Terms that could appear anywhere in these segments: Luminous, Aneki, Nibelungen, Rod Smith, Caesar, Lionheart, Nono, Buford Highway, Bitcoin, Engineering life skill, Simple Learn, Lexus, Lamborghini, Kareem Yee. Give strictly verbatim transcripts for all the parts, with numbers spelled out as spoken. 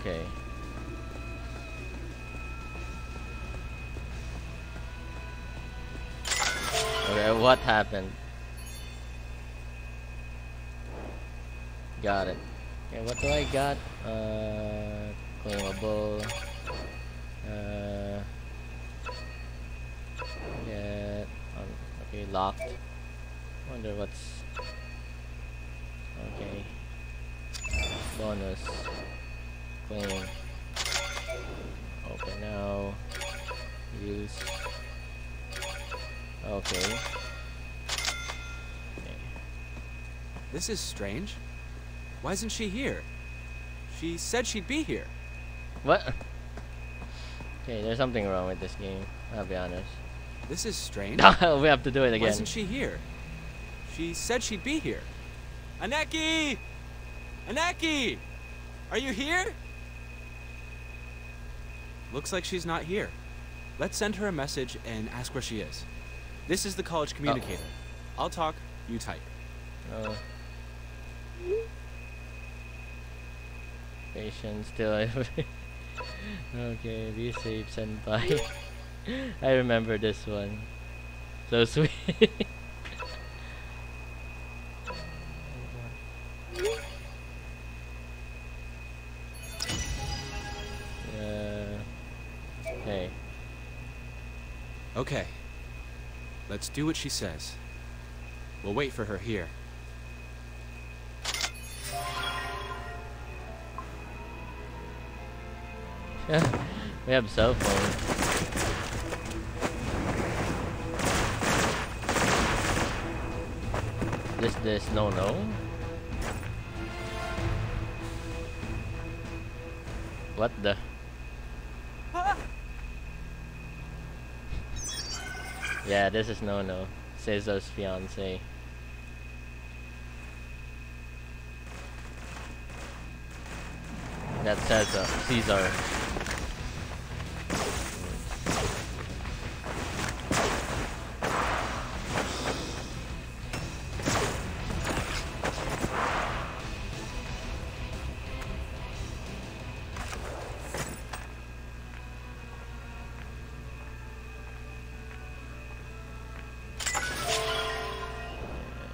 Okay. Okay, what happened? Got it. Okay, what do I got? Uh, claimable. Uh, yeah. Um, okay, locked. Wonder what's. Okay. Bonus. Claiming. Open now. Use. Okay. Okay. This is strange. Why isn't she here? She said she'd be here. What? Okay, there's something wrong with this game. I'll be honest. This is strange. We have to do it again. Why isn't she here? She said she'd be here. Aneki! Aneki! Are you here? Looks like she's not here. Let's send her a message and ask where she is. This is the college communicator. Oh. I'll talk, you type. Oh. Patience still. Okay, be safe, senpai. I remember this one. So sweet. uh, hey. Okay. Let's do what she says. We'll wait for her here. We have cell phones. This, this, no, no. What the? Yeah, this is Nono, Caesar's fiance. That's Caesar. Caesar.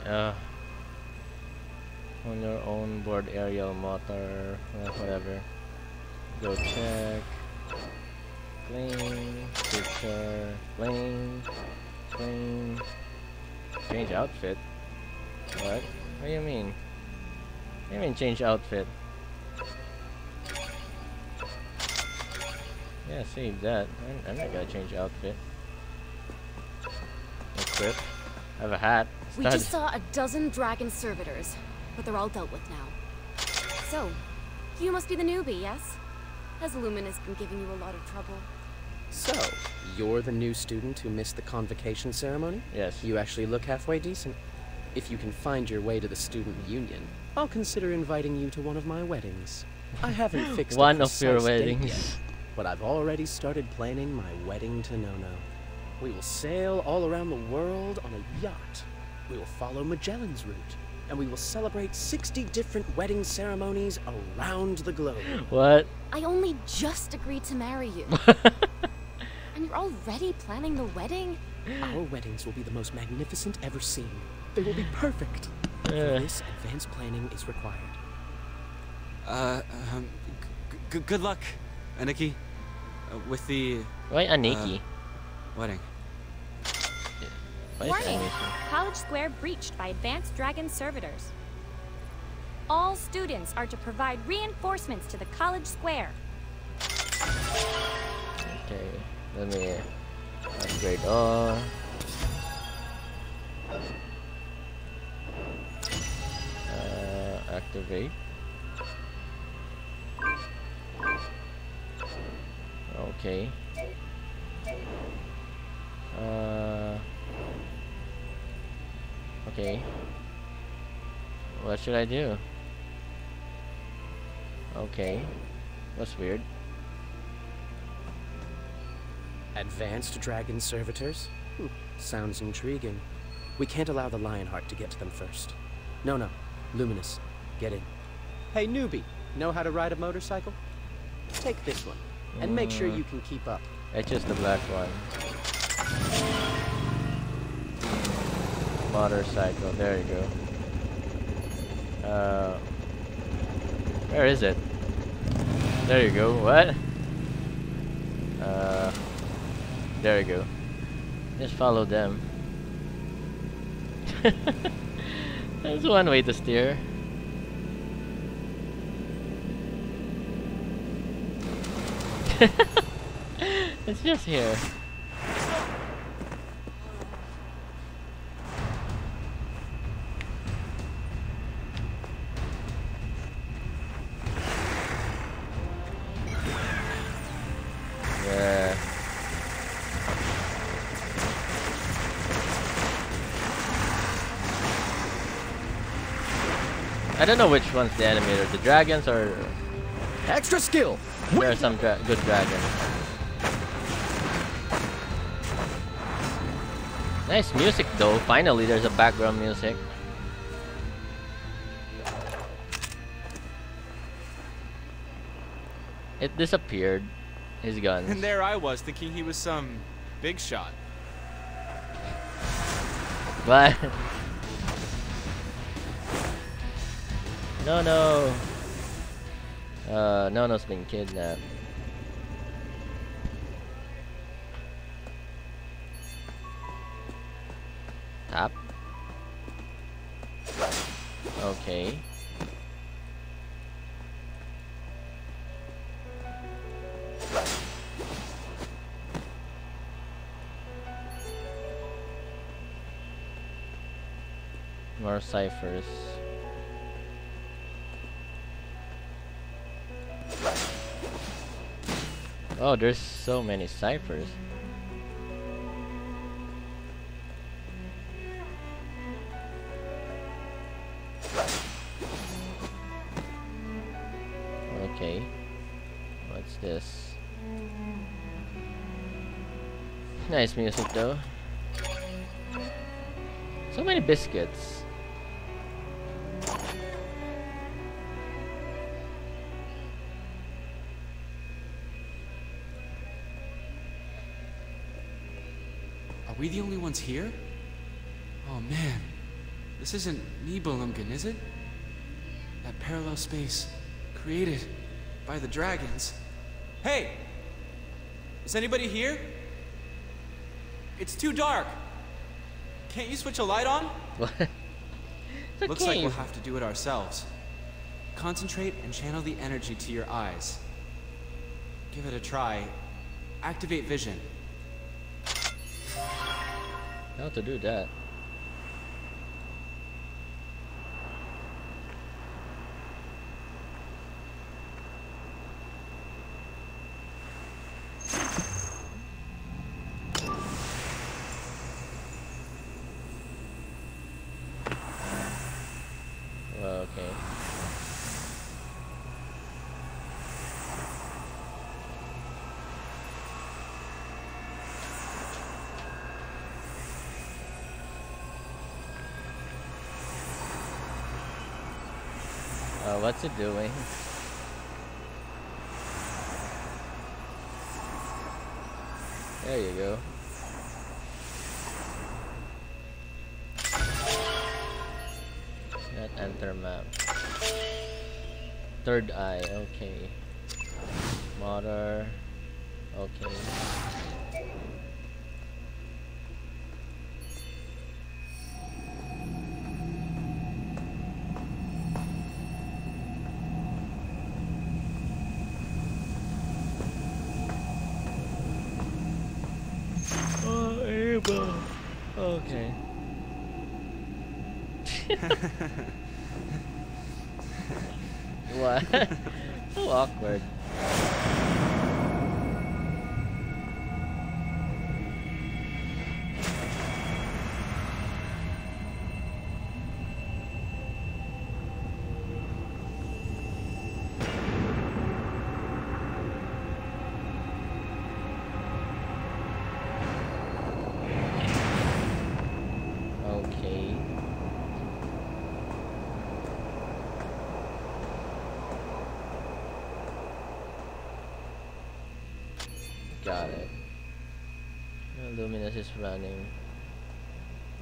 Uh, on your own board aerial motor, uh, whatever. Go check. Clean. Picture. Clean. Clean. Change outfit. What? What do you mean? What do you mean change outfit? Yeah, save that. I'm, I'm not gonna change outfit. Equip. I have a hat. We just saw a dozen dragon servitors, but they're all dealt with now. So, you must be the newbie, yes? Has Luminous been giving you a lot of trouble? So, you're the new student who missed the convocation ceremony? Yes. You actually look halfway decent. If you can find your way to the student union, I'll consider inviting you to one of my weddings. I haven't fixed one of your weddings yet, but I've already started planning my wedding to Nono. We will sail all around the world on a yacht. We will follow Magellan's route, and we will celebrate sixty different wedding ceremonies around the globe. What? I only just agreed to marry you. And you're already planning the wedding? Our weddings will be the most magnificent ever seen. They will be perfect. For this, advanced planning is required. Uh, um, g good luck, Aneki, uh, with the... Why Aneki? Uh, wedding. Warning! College Square breached by advanced dragon servitors. All students are to provide reinforcements to the College Square. Okay, let me upgrade all. Uh, activate. Okay. Uh. Okay. What should I do? Okay. That's weird. Advanced dragon servitors? Hmm. Sounds intriguing. We can't allow the Lionheart to get to them first. No, no. Luminous, get in. Hey, newbie. Know how to ride a motorcycle? Take this one, and make sure you can keep up. It's just the black one. Motorcycle, there you go. Uh, where is it? There you go, what? Uh, there you go. Just follow them. That's one way to steer. It's just here. I don't know which one's the animator, the dragons or... Extra skill! There are some dra good dragons. Nice music though, finally there's a background music. It disappeared, his guns. And there I was thinking he was some big shot. But... No, no. Uh, Nono's been kidnapped. Tap. Okay. More ciphers. Oh, there's so many ciphers. Okay. What's this? Nice music though. So many biscuits. Are we the only ones here? Oh man, this isn't Nibelungen, is it? That parallel space created by the dragons. Hey! Is anybody here? It's too dark! Can't you switch a light on? Looks like we'll have to do it ourselves. Concentrate and channel the energy to your eyes. Give it a try. Activate vision. How to do that? Well, okay. What's it doing? There you go. It's not enter map. Third eye, okay. Motor, okay. Okay. What? So awkward. Got it. Luminous is running.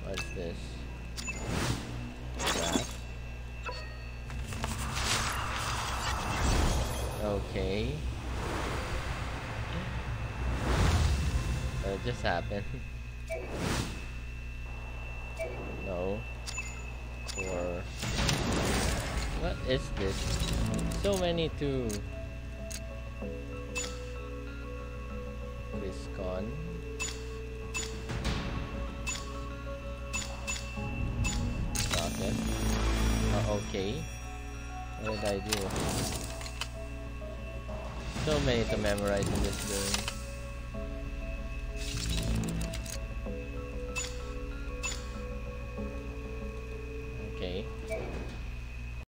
What's this? That. Okay. What just happened? No. Or what is this? So many too. This gone. Rocket. Uh, okay. What did I do? So many to memorize in this game.